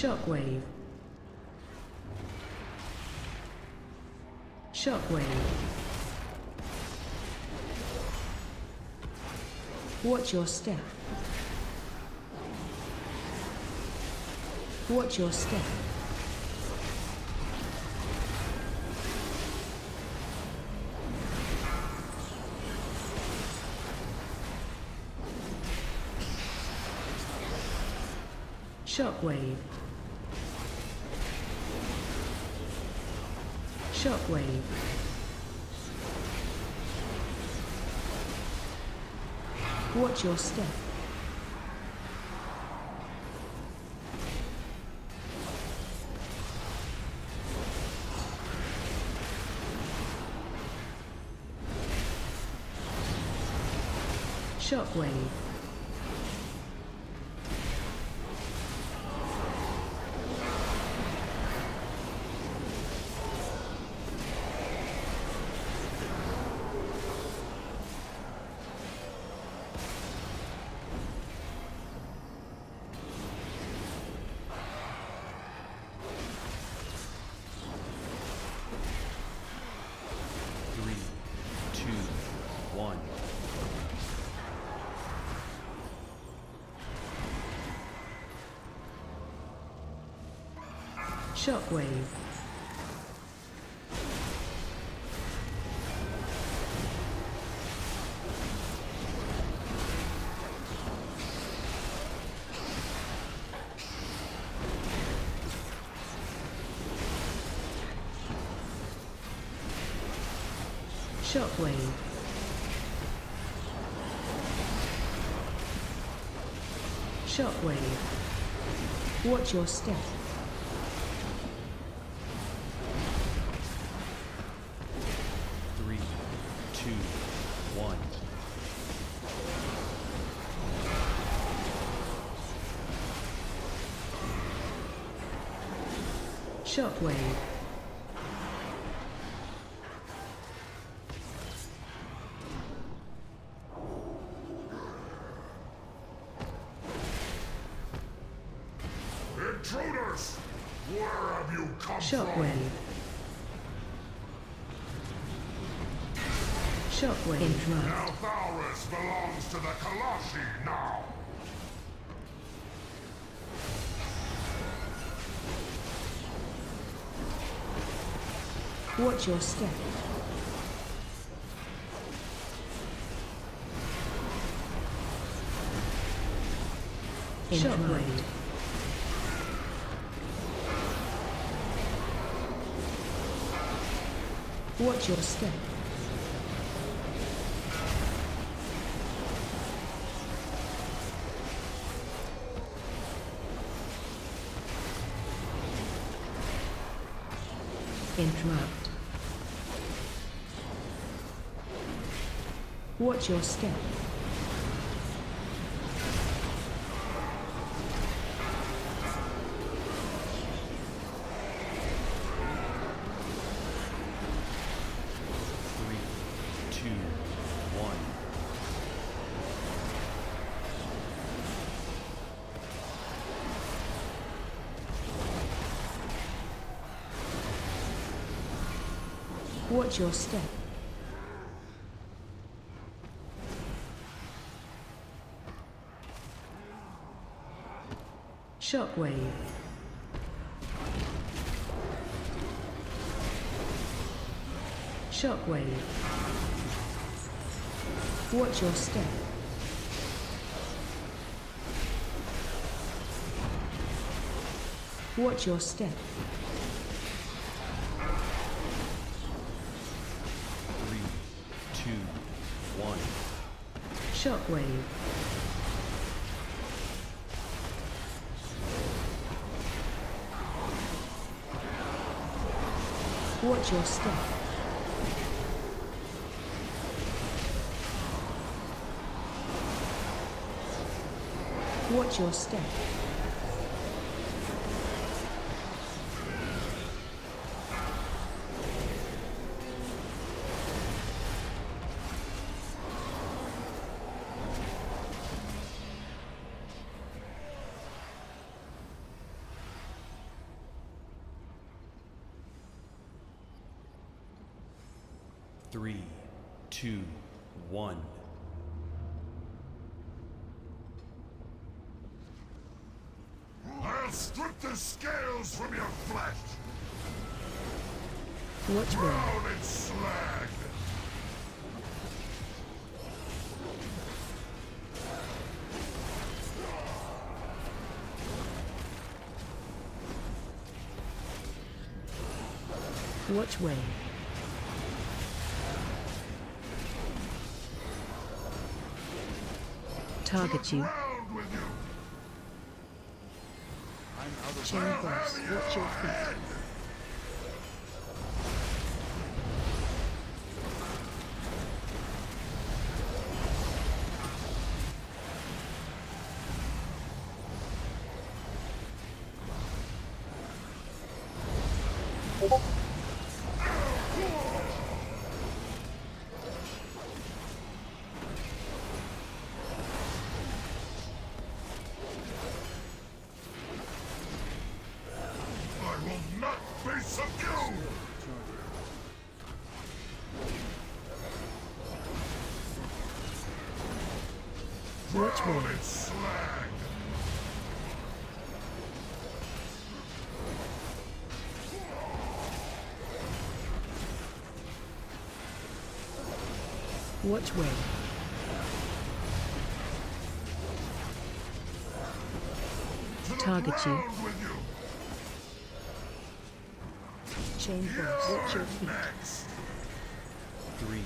Shockwave. Shockwave. Watch your step. Watch your step. Shockwave. Shockwave. Watch your step. Shockwave. Shockwave. Shockwave. Shockwave. Watch your step. Shockwave. Intruders! Where have you come Shockwave. From? Shockwave. Shockwave. Now Thaurus belongs to the Colossi now! Watch your step. Shockwave. Watch your step. Interrupt. Watch your step. Watch your step. Shockwave. Shockwave. Watch your step. Watch your step. Three, two, one. Shockwave. Watch your step. Watch your step. 3, 2, 1. I'll strip the scales from your flesh. What's wrong? Brown and slag. Which way? Target you. Cherry boss, watch your feet. Watch more. Watch where? Target you. Chain boss, watch your feet. 3,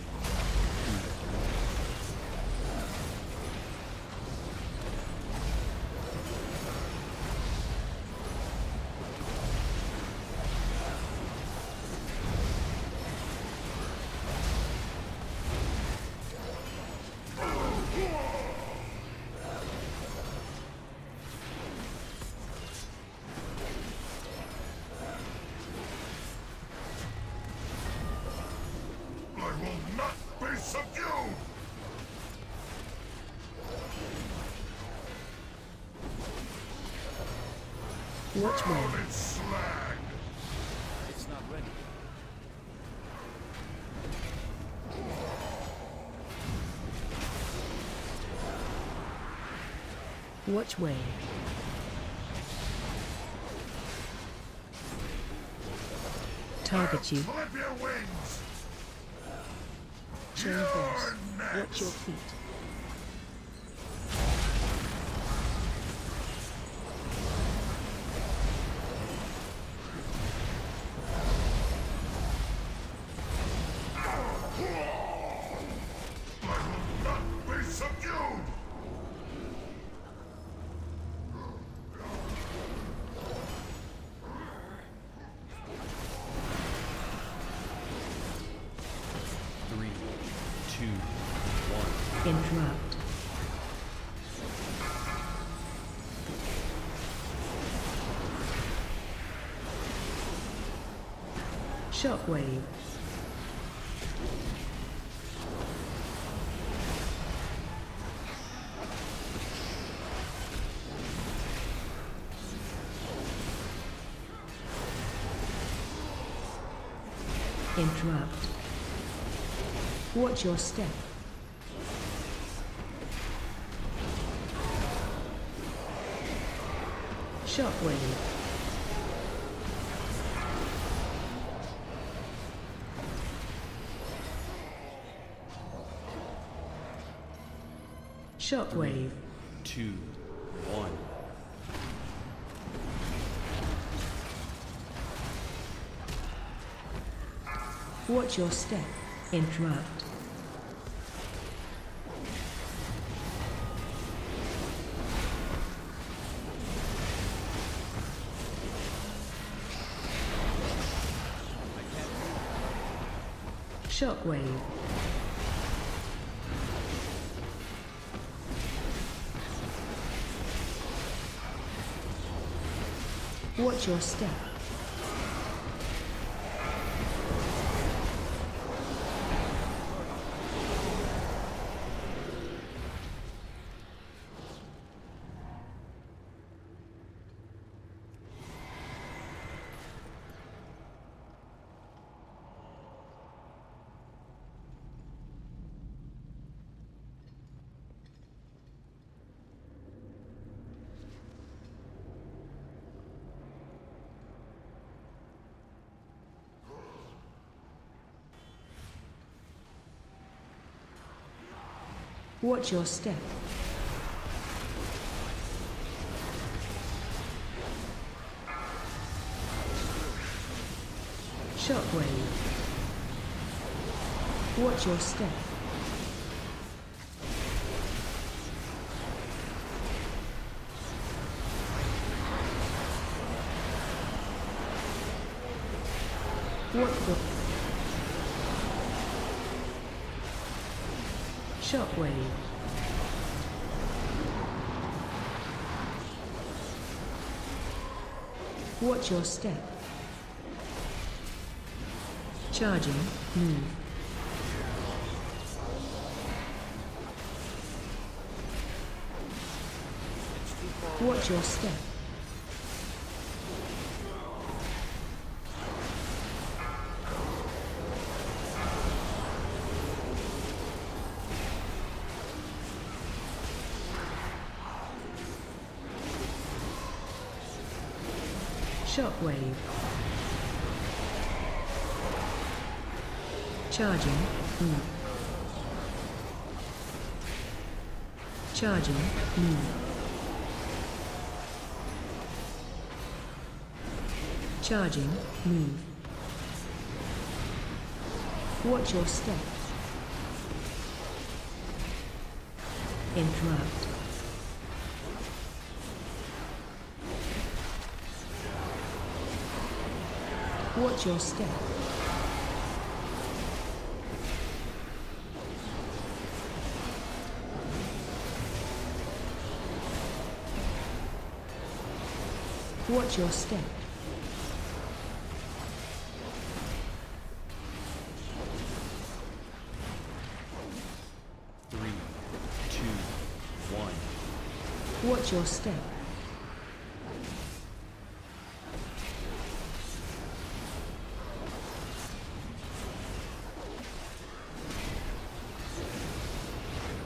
2, 1. Watch more. It's not ready. Watch way. Target you. Flip your wings. Chain force. Watch your feet. Interrupt. Shockwave. Interrupt. Watch your step. Shockwave. Shockwave. 3, 2, 1. Watch your step. Interrupt. Shockwave. Watch your step. Watch your step. Shockwave. Watch your step. What the? Shockwave. Watch your step. Charging, move. Watch your step. Shockwave. Charging. Move. Charging. Move. Charging. Move. Watch your step. Interrupt. Watch your step. Watch your step. Three, two, one. Watch your step.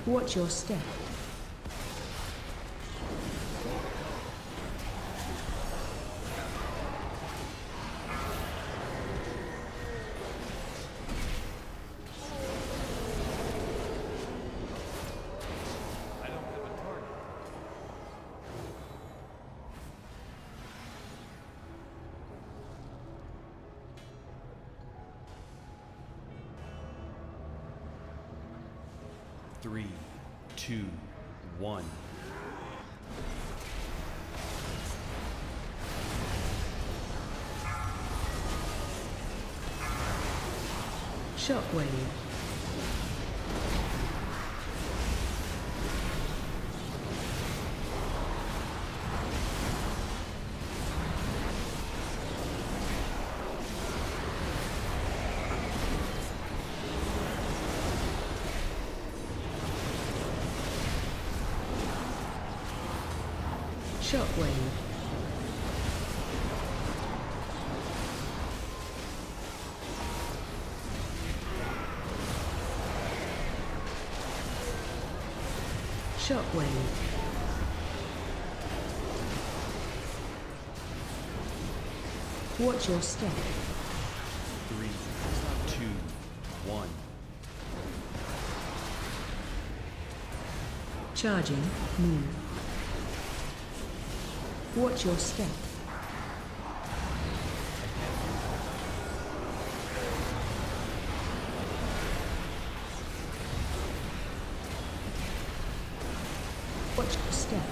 Watch your step. Three, two, one. Shockwave. Shockwave. Shockwave. Watch your step. 3, 2, 1. Charging, move. Watch your step. Watch your step.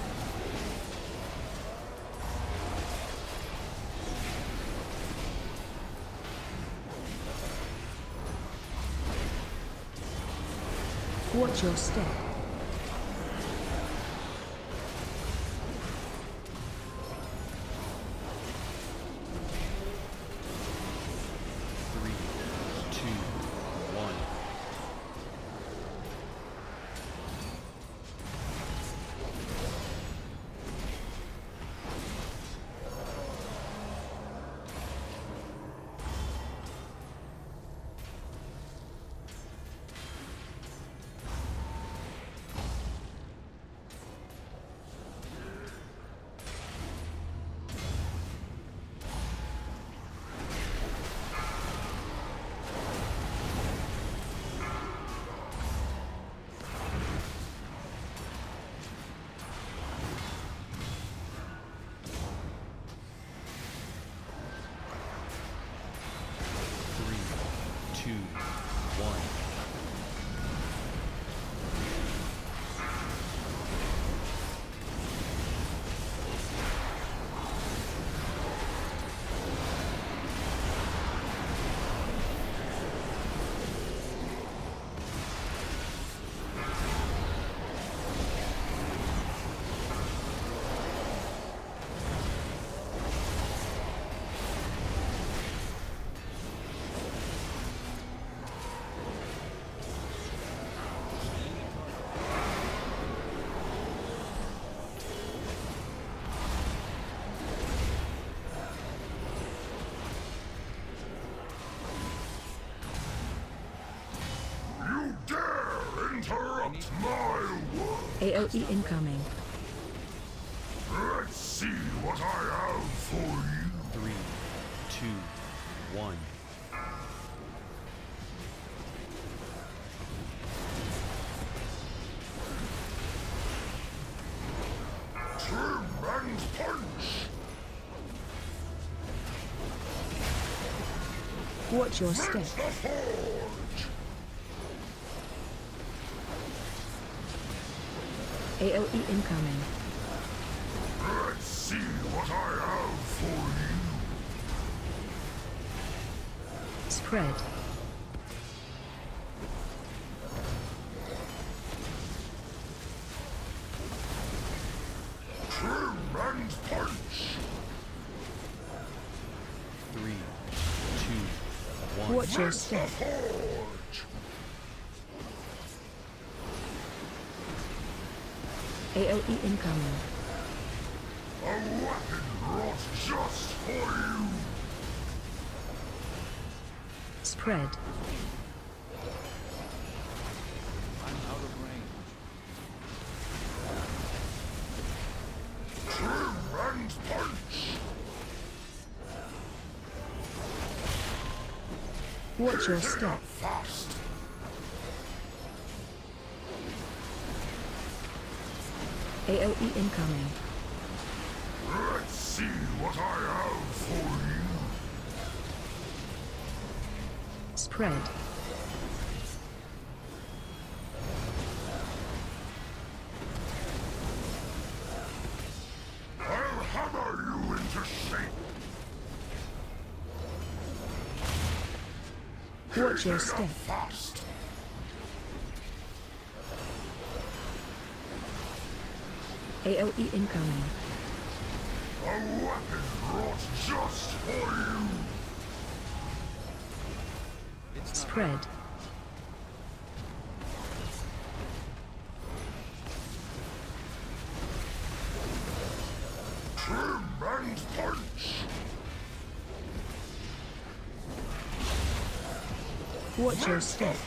Watch your step. AOE incoming. Let's see what I have for you. 3, 2, 1. Trim and punch. Watch your step. AOE incoming. Let's see what I have for you. Spread. Trim and punch. 3, 2, 1. Watch your step. AOE incoming. A weapon brought just for you. Spread. I'm out of range. Trim and punch. Watch your step. Fast. AOE incoming. Let's see what I have for you. Spread. I'll hammer you into shape. Watch your step. Fast. AOE incoming. A weapon brought just for you. Spread. Trim and punch. Watch your step.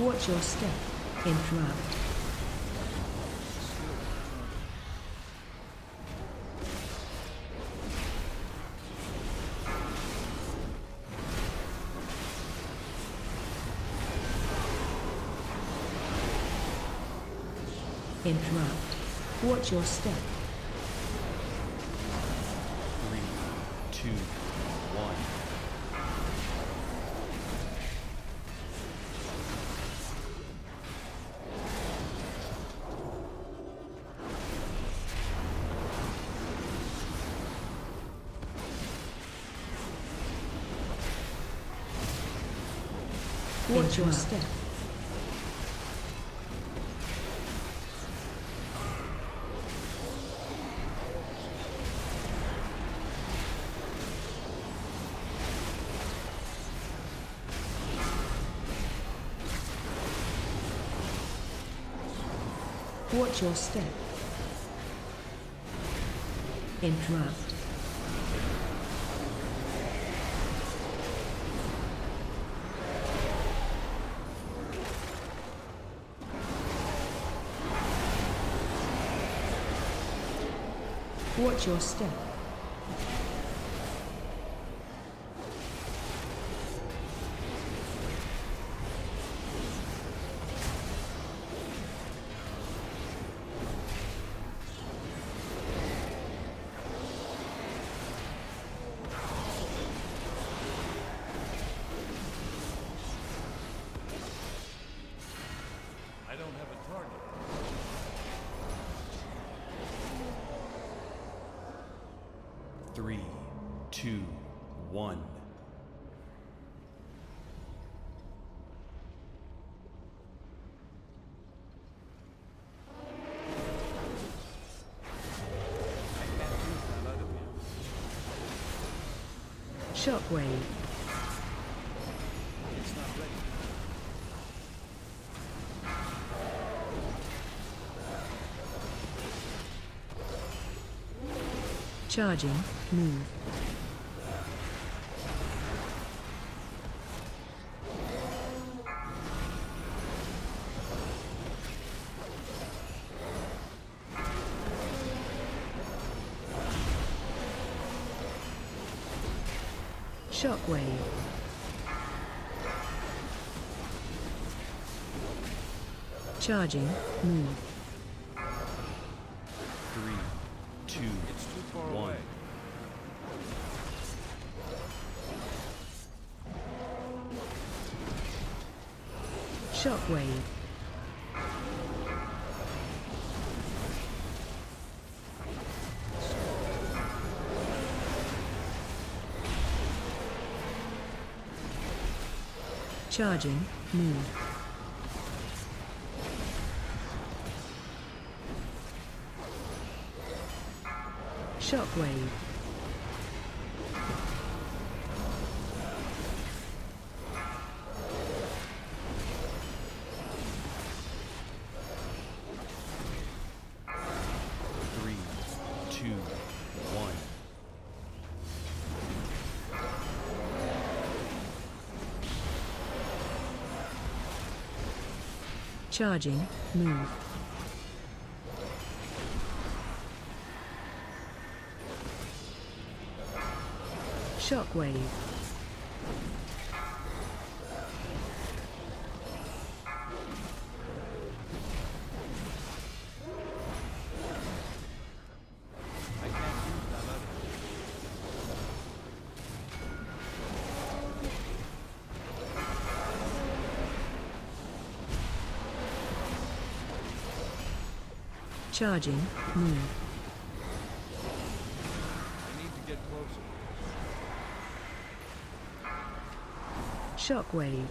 Watch your step. Interrupt. Interrupt. Watch your step. 3, 2, 1. Watch your step. Watch your step. Interrupt. Watch your step. Shockwave. It's not ready. Charging, move. Shockwave. Charging. Move. 3, 2, 1. Shockwave. Charging, move. Shockwave. Charging, move. Shockwave. Charging, move. I need to get closer. Shockwave.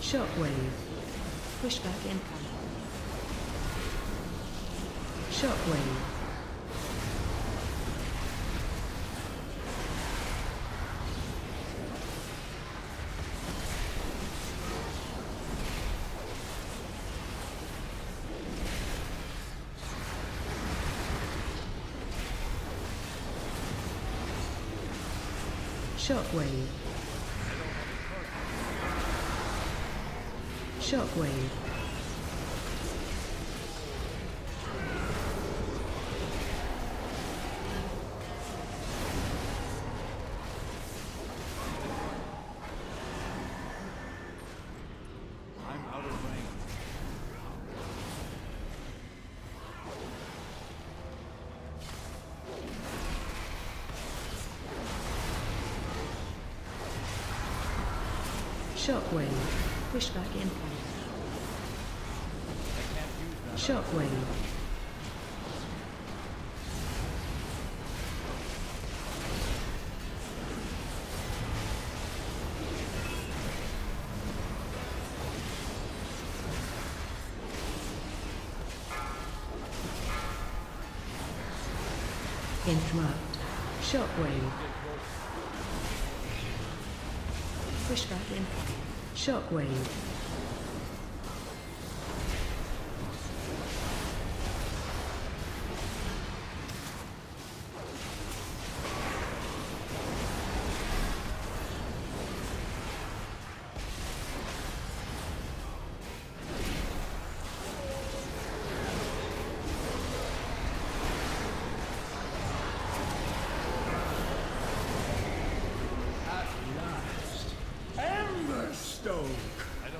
Shockwave. Pushback incoming. Shockwave. Shockwave. Shockwave. Shockwave, push back in. Shockwave. Interrupt. Shockwave. Push back in. Shockwave.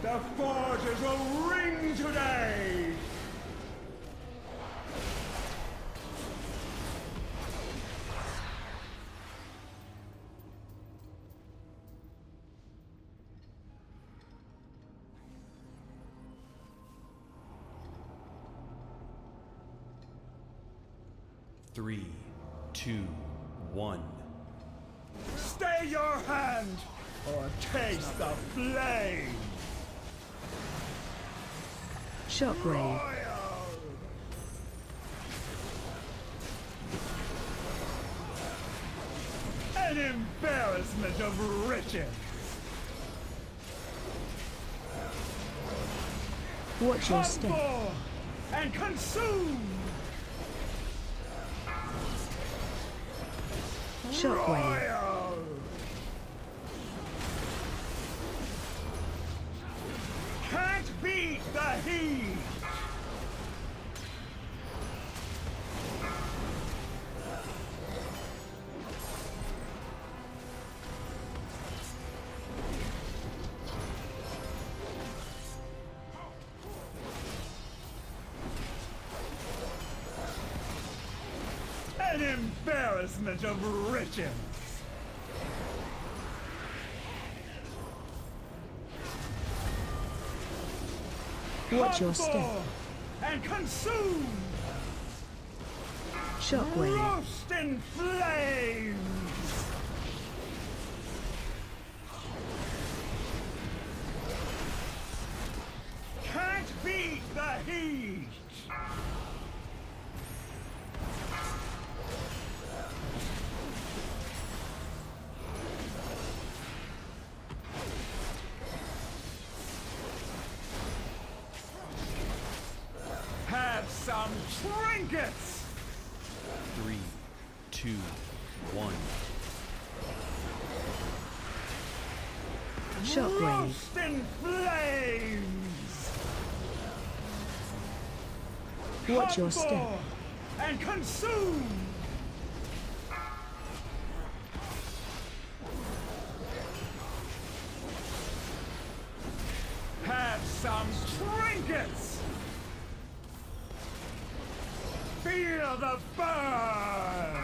The forges will ring today! Three, two, one. Stay your hand, or taste the flame! Shockwave. An embarrassment of riches. Watch your step and consume. Shockwave. An embarrassment of riches. Watch your step and consume. Shockwave. Roast in flames. Can't beat the heat. Some trinkets! 3, 2, 1. Shockwave. Roast in flames! Watch your step. And consume! Have some trinkets! Feel the burn!